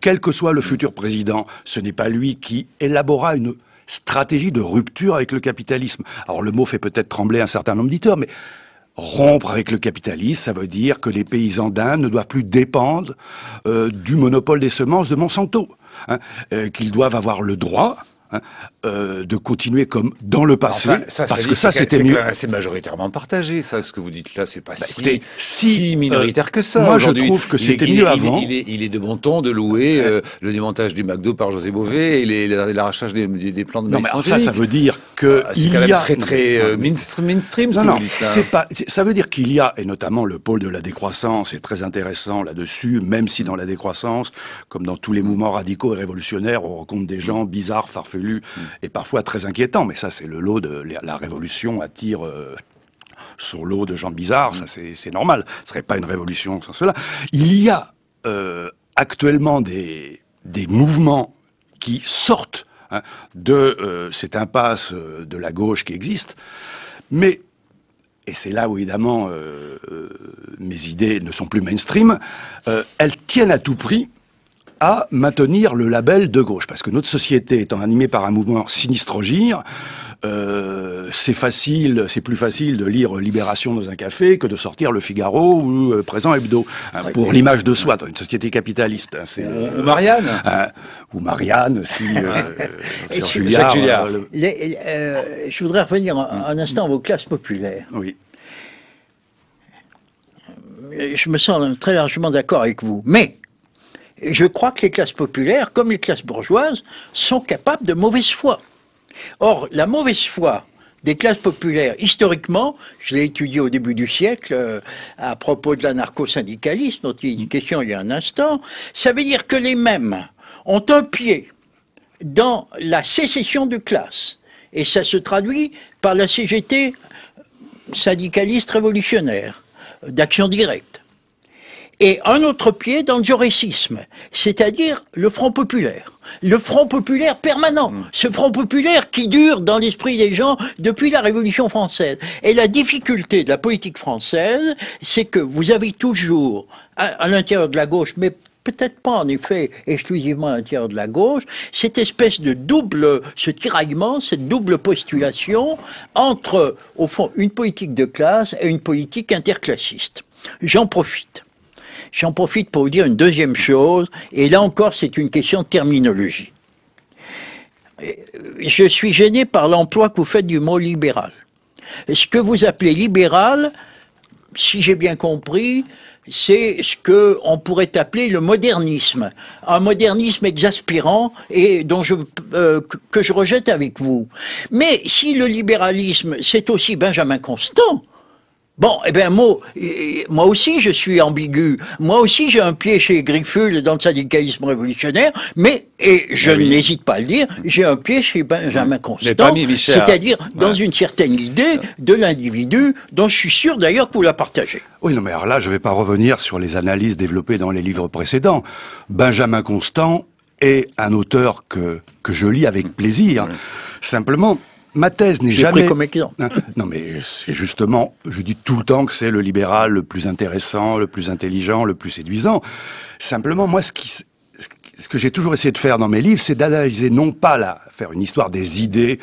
quel que soit le futur président, ce n'est pas lui qui élabora une stratégie de rupture avec le capitalisme. Alors le mot fait peut-être trembler un certain nombre d'auditeurs, mais rompre avec le capitalisme, ça veut dire que les paysans d'Inde ne doivent plus dépendre du monopole des semences de Monsanto, hein, qu'ils doivent avoir le droit de continuer comme dans le passé, enfin, ça, parce que ça c'était mieux. C'est majoritairement partagé, ça, ce que vous dites là, c'est pas si minoritaire que ça. Moi je trouve que c'était mieux avant. Il est de bon ton de louer le démontage du McDo par José Bové et l'arrachage des plans de maïs. Non mais ça veut dire que c'est quand même très très mainstream. Non, c'est pas. Ça veut dire qu'il y a, et notamment le pôle de la décroissance est très intéressant là-dessus, même si dans la décroissance, comme dans tous les mouvements radicaux et révolutionnaires, on rencontre des gens bizarres, farfelus, et parfois très inquiétant, mais ça c'est le lot de la révolution attire son lot de gens bizarres, ça c'est normal, ce serait pas une révolution sans cela. Il y a actuellement des mouvements qui sortent de cette impasse de la gauche qui existe, mais, et c'est là où évidemment mes idées ne sont plus mainstream, elles tiennent à tout prix à maintenir le label de gauche. Parce que notre société étant animée par un mouvement sinistrogire, c'est plus facile de lire Libération dans un café que de sortir le Figaro ou Présent Hebdo, hein, pour l'image de soi, dans une société capitaliste. Hein, ou Marianne. Hein, ou Marianne, si Jacques Julliard. Je voudrais revenir un instant aux classes populaires. Oui. Je me sens très largement d'accord avec vous, mais je crois que les classes populaires, comme les classes bourgeoises, sont capables de mauvaise foi. Or, la mauvaise foi des classes populaires, historiquement, je l'ai étudié au début du siècle, à propos de l'anarcho-syndicalisme, dont il y a une question il y a un instant, ça veut dire que les mêmes ont un pied dans la sécession de classe. Et ça se traduit par la CGT syndicaliste révolutionnaire, d'action directe. Et un autre pied dans le jaurécisme, c'est-à-dire le Front populaire. Le Front populaire permanent. Ce Front populaire qui dure dans l'esprit des gens depuis la Révolution française. Et la difficulté de la politique française, c'est que vous avez toujours, à l'intérieur de la gauche, mais peut-être pas en effet exclusivement à l'intérieur de la gauche, cette espèce de double, ce tiraillement, cette double postulation entre, au fond, une politique de classe et une politique interclassiste. J'en profite pour vous dire une deuxième chose, et là encore c'est une question de terminologie. Je suis gêné par l'emploi que vous faites du mot libéral. Ce que vous appelez libéral, si j'ai bien compris, c'est ce qu'on pourrait appeler le modernisme. Un modernisme exaspérant et dont que je rejette avec vous. Mais si le libéralisme, c'est aussi Benjamin Constant, bon, eh bien, moi aussi je suis ambigu. Moi aussi j'ai un pied chez Grifful dans le syndicalisme révolutionnaire, mais, et je n'hésite pas à le dire, j'ai un pied chez Benjamin Constant, c'est-à-dire dans une certaine idée de l'individu, dont je suis sûr d'ailleurs que vous la partagez. Oui, non mais alors là je ne vais pas revenir sur les analyses développées dans les livres précédents. Benjamin Constant est un auteur que je lis avec plaisir, simplement. Ma thèse n'est jamais... Comme non mais c'est justement, je dis tout le temps que c'est le libéral le plus intéressant, le plus intelligent, le plus séduisant. Simplement, moi, ce que j'ai toujours essayé de faire dans mes livres, c'est d'analyser non pas faire une histoire des idées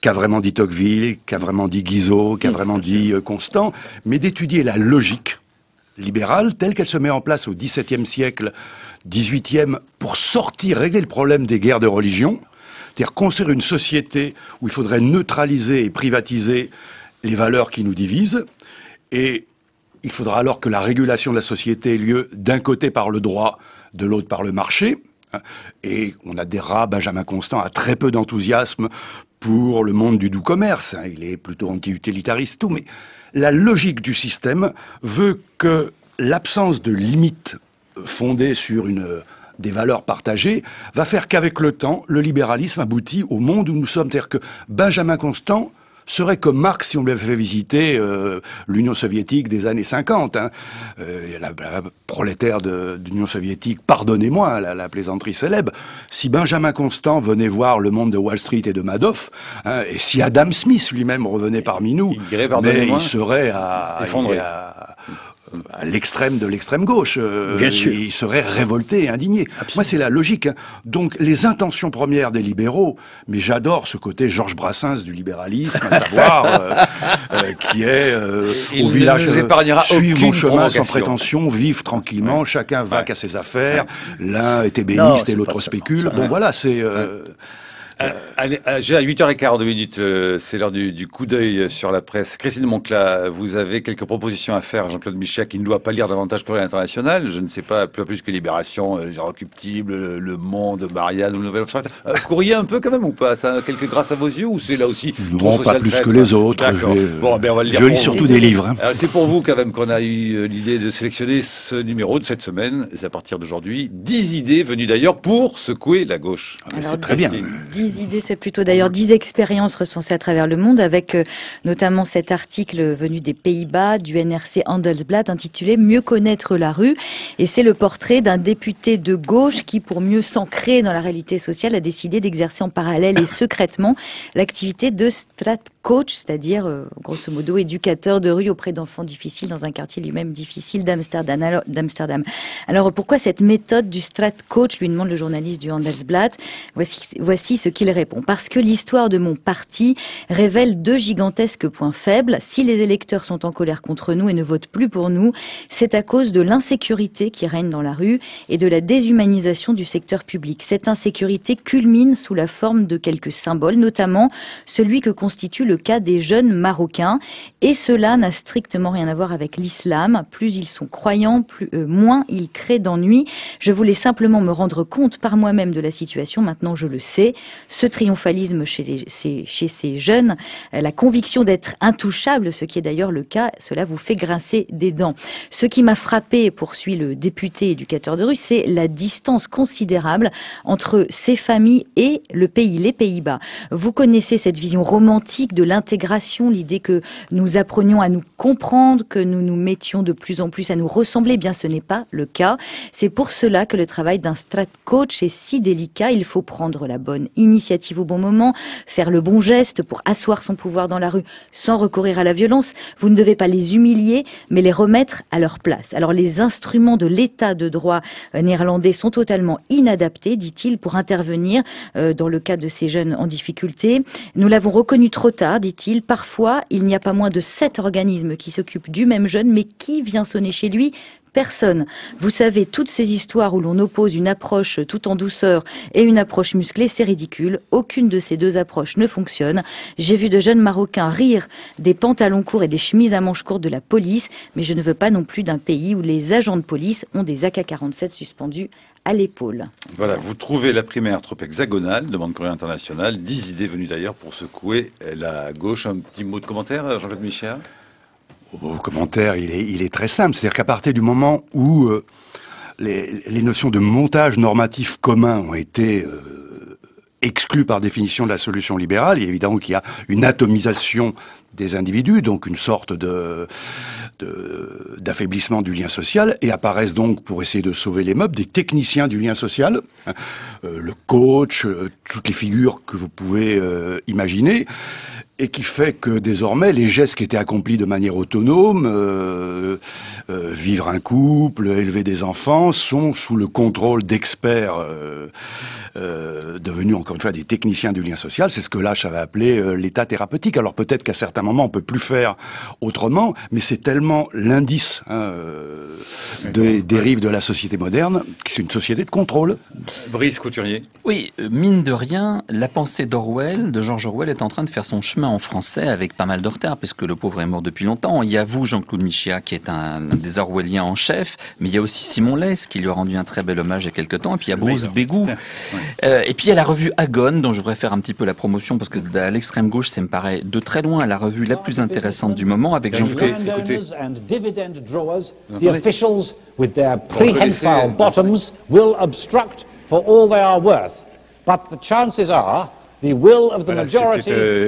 qu'a vraiment dit Tocqueville, qu'a vraiment dit Guizot, qu'a vraiment dit Constant, mais d'étudier la logique libérale telle qu'elle se met en place au XVIIe siècle, XVIIIe, pour sortir, régler le problème des guerres de religion. C'est-à-dire construire une société où il faudrait neutraliser et privatiser les valeurs qui nous divisent. Et il faudra alors que la régulation de la société ait lieu d'un côté par le droit, de l'autre par le marché. Et on adhérera, Benjamin Constant a très peu d'enthousiasme pour le monde du doux commerce. Il est plutôt anti-utilitariste, tout. Mais la logique du système veut que l'absence de limites fondées sur une des valeurs partagées, va faire qu'avec le temps, le libéralisme aboutit au monde où nous sommes. C'est-à-dire que Benjamin Constant serait comme Marx si on lui avait fait visiter l'Union soviétique des années 50. Hein. La prolétaire de l'Union soviétique, pardonnez-moi la plaisanterie célèbre, si Benjamin Constant venait voir le monde de Wall Street et de Madoff, hein, et si Adam Smith lui-même revenait parmi nous, il serait effondré. À l'extrême de l'extrême gauche, il serait révolté et indigné. Absolument. Moi, c'est la logique. Hein. Donc, les intentions premières des libéraux, mais j'adore ce côté Georges Brassens du libéralisme, à savoir qui est au village, suivre mon chemin sans prétention, vivre tranquillement, ouais. Chacun va qu'à ses affaires, l'un est ébéniste et l'autre spécule. Bon, voilà, c'est... J'ai à 8h42, c'est l'heure du coup d'œil sur la presse. Christine Moncla, vous avez quelques propositions à faire à Jean-Claude Michéa, qui ne doit pas lire davantage Courrier International. Je ne sais pas, plus que Libération, Les Irrecuptibles, Le Monde, Marianne, le Nouvel Observateur. Courrier un peu quand même ou pas? Ça, quelques grâces à vos yeux ou c'est là aussi non, pas plus que les autres. Bon, ben, on va le lire. Je lis surtout des livres. Hein. C'est pour vous quand même qu'on a eu l'idée de sélectionner ce numéro de cette semaine. C'est à partir d'aujourd'hui 10 idées venues d'ailleurs pour secouer la gauche. Ah, alors, très bien. 10 idées, c'est plutôt d'ailleurs 10 expériences recensées à travers le monde, avec notamment cet article venu des Pays-Bas, du NRC Handelsblatt, intitulé « Mieux connaître la rue ». Et c'est le portrait d'un député de gauche qui, pour mieux s'ancrer dans la réalité sociale, a décidé d'exercer en parallèle et secrètement l'activité de strat coach, c'est-à-dire, grosso modo, éducateur de rue auprès d'enfants difficiles dans un quartier lui-même difficile d'Amsterdam. Alors, pourquoi cette méthode du strat coach, lui demande le journaliste du Handelsblatt. Voici ce qu'il répond. Parce que l'histoire de mon parti révèle deux gigantesques points faibles. Si les électeurs sont en colère contre nous et ne votent plus pour nous, c'est à cause de l'insécurité qui règne dans la rue et de la déshumanisation du secteur public. Cette insécurité culmine sous la forme de quelques symboles, notamment celui que constitue le cas des jeunes Marocains. Et cela n'a strictement rien à voir avec l'islam. Plus ils sont croyants, moins ils créent d'ennuis. Je voulais simplement me rendre compte par moi-même de la situation. Maintenant, je le sais. Ce triomphalisme chez ces jeunes, la conviction d'être intouchable, ce qui est d'ailleurs le cas, cela vous fait grincer des dents. Ce qui m'a frappé, poursuit le député éducateur de rue, c'est la distance considérable entre ces familles et le pays, les Pays-Bas. Vous connaissez cette vision romantique de l'intégration, l'idée que nous apprenions à nous comprendre, que nous nous mettions de plus en plus à nous ressembler. Eh bien, ce n'est pas le cas. C'est pour cela que le travail d'un strat coach est si délicat. Il faut prendre la bonne initiative au bon moment, faire le bon geste pour asseoir son pouvoir dans la rue sans recourir à la violence. Vous ne devez pas les humilier, mais les remettre à leur place. Alors les instruments de l'état de droit néerlandais sont totalement inadaptés, dit-il, pour intervenir dans le cas de ces jeunes en difficulté. Nous l'avons reconnu trop tard, dit-il. Parfois, il n'y a pas moins de 7 organismes qui s'occupent du même jeune, mais qui vient sonner chez lui ? Personne. Vous savez, toutes ces histoires où l'on oppose une approche tout en douceur et une approche musclée, c'est ridicule. Aucune de ces deux approches ne fonctionne. J'ai vu de jeunes Marocains rire des pantalons courts et des chemises à manches courtes de la police, mais je ne veux pas non plus d'un pays où les agents de police ont des AK-47 suspendus à l'épaule. Voilà, vous trouvez la primaire trop hexagonale, demande Courrier International, 10 idées venues d'ailleurs pour secouer la gauche. Un petit mot de commentaire, Jean-Claude Michéa ? Au commentaire, il est très simple. C'est-à-dire qu'à partir du moment où les notions de montage normatif commun ont été exclues par définition de la solution libérale, et évidemment qu'il y a une atomisation des individus, donc une sorte d'affaiblissement du lien social, et apparaissent donc, pour essayer de sauver les meubles, des techniciens du lien social, hein, le coach, toutes les figures que vous pouvez imaginer, et qui fait que désormais les gestes qui étaient accomplis de manière autonome, vivre un couple, élever des enfants, sont sous le contrôle d'experts devenus encore une fois des techniciens du lien social. C'est ce que Lash avait appelé l'état thérapeutique. Alors peut-être qu'à certains moments on peut plus faire autrement, mais c'est tellement l'indice des dérives de la société moderne que c'est une société de contrôle. Brice Couturier. Oui, mine de rien, la pensée d'Orwell, de George Orwell, est en train de faire son chemin en français avec pas mal de retard, parce que le pauvre est mort depuis longtemps. Il y a vous, Jean-Claude Michéa, qui est un des Orwelliens en chef, mais il y a aussi Simon Lès, qui lui a rendu un très bel hommage il y a quelques temps, et puis il y a Bruce Bégou. Et puis il y a la revue Agon, dont je voudrais faire un petit peu la promotion, parce que à l'extrême gauche, ça me paraît de très loin la revue la plus intéressante du moment, avec Jean-Claude... C'est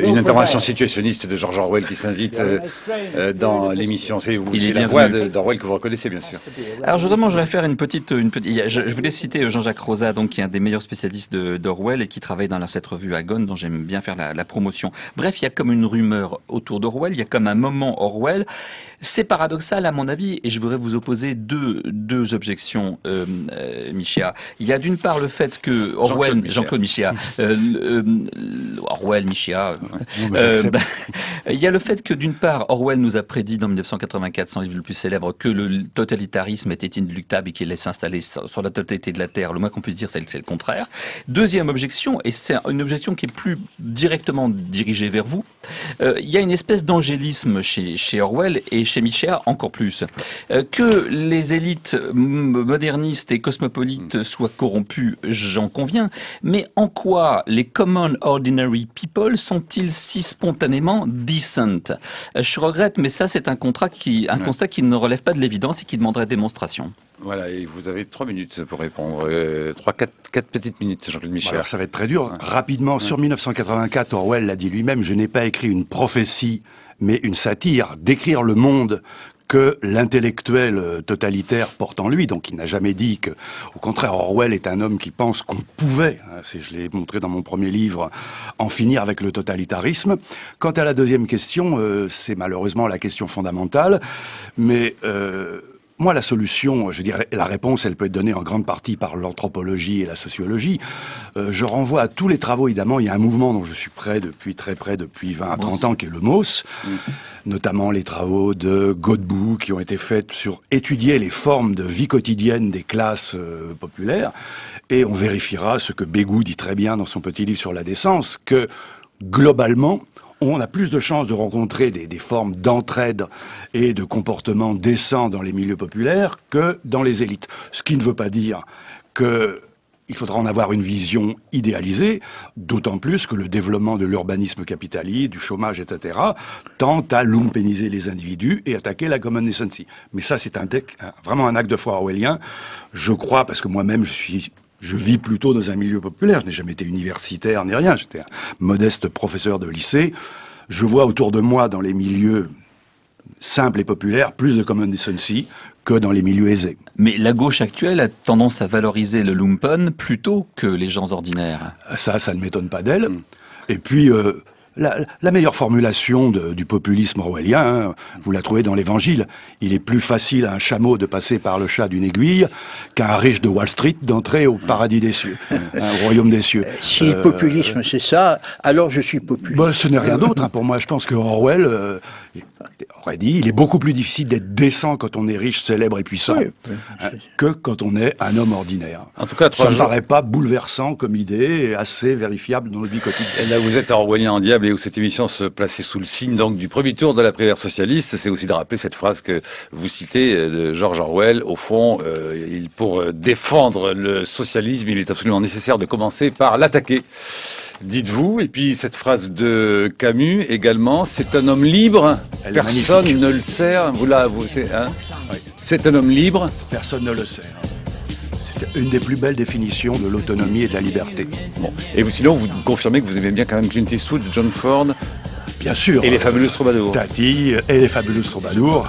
une intervention situationniste de George Orwell qui s'invite dans l'émission. C'est la voix d'Orwell que vous reconnaissez, bien sûr. Alors justement, je vais faire une petite... Je voulais citer Jean-Jacques Rosa, donc, qui est un des meilleurs spécialistes d'Orwell et qui travaille dans cette revue Agon, dont j'aime bien faire la promotion. Bref, il y a comme une rumeur autour d'Orwell, il y a comme un moment Orwell. C'est paradoxal, à mon avis, et je voudrais vous opposer deux objections, Michéa. Il y a d'une part le fait que Orwell... Jean-Claude Michéa. Orwell, Michéa. Il y a le fait que d'une part, Orwell nous a prédit dans 1984, son livre le plus célèbre, que le totalitarisme était inéluctable et qu'il allait s'installer sur la totalité de la Terre. Le moins qu'on puisse dire, c'est le contraire. Deuxième objection, et c'est une objection qui est plus directement dirigée vers vous, il y a une espèce d'angélisme chez Orwell et chez Michéa encore plus. Que les élites modernistes et cosmopolites soient corrompues, j'en conviens, mais en quoi les common ordinary people sont-ils si spontanément decent? Je regrette, mais ça c'est un constat qui ne relève pas de l'évidence et qui demanderait démonstration. Voilà, et vous avez 3 minutes pour répondre. 4 petites minutes, Jean-Claude Michéa. Alors ça va être très dur. Rapidement, sur 1984, Orwell l'a dit lui-même, je n'ai pas écrit une prophétie, mais une satire, décrire le monde que l'intellectuel totalitaire porte en lui. Donc il n'a jamais dit que, au contraire, Orwell est un homme qui pense qu'on pouvait, je l'ai montré dans mon premier livre, en finir avec le totalitarisme. Quant à la deuxième question, c'est malheureusement la question fondamentale, mais... moi, la solution, je dirais, la réponse, elle peut être donnée en grande partie par l'anthropologie et la sociologie. Je renvoie à tous les travaux, évidemment, il y a un mouvement dont je suis très près depuis 20 à 30 ans, qui est le MOS, notamment les travaux de Godbout, qui ont été faits sur étudier les formes de vie quotidienne des classes populaires, et on vérifiera ce que Bégou dit très bien dans son petit livre sur la décence, que, globalement, on a plus de chances de rencontrer des formes d'entraide et de comportement décent dans les milieux populaires que dans les élites. Ce qui ne veut pas dire que... il faudra en avoir une vision idéalisée, d'autant plus que le développement de l'urbanisme capitaliste, du chômage, etc., tente à lumpéniser les individus et attaquer la common decency. Mais ça, c'est vraiment un acte de foi orwellien. Je crois, parce que moi-même, je vis plutôt dans un milieu populaire. Je n'ai jamais été universitaire ni rien. J'étais un modeste professeur de lycée. Je vois autour de moi, dans les milieux simples et populaires, plus de common decency que dans les milieux aisés. Mais la gauche actuelle a tendance à valoriser le lumpen plutôt que les gens ordinaires. Ça ne m'étonne pas d'elle. Et puis, la meilleure formulation du populisme orwellien, vous la trouvez dans l'Évangile. Il est plus facile à un chameau de passer par le chat d'une aiguille qu'à un riche de Wall Street d'entrer au paradis des cieux, au royaume des cieux. Si le populisme, c'est ça, alors je suis populiste. Bah, ce n'est rien d'autre. Pour moi, je pense que Orwell... aurait dit, il est beaucoup plus difficile d'être décent quand on est riche, célèbre et puissant que quand on est un homme ordinaire. En tout cas, ça ne paraît pas bouleversant comme idée et assez vérifiable dans notre vie quotidienne. Et là, vous êtes un Orwellien en diable et où cette émission se plaçait sous le signe donc du premier tour de la primaire socialiste. C'est aussi de rappeler cette phrase que vous citez de George Orwell. Au fond, pour défendre le socialisme, il est absolument nécessaire de commencer par l'attaquer. Dites-vous, et puis cette phrase de Camus également, c'est un homme libre, personne ne le sert, c'est un homme libre, personne ne le sert. C'est une des plus belles définitions de l'autonomie et de la liberté. Bon. Et vous, sinon, vous confirmez que vous aimez bien quand même Clint Eastwood, John Ford, bien sûr, et les fabuleux troubadours. Tati et les fabuleux troubadours.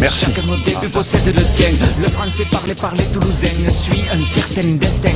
Merci. Chaque mot début possède le sien, le français parlé par les Toulousains suit un certain destin.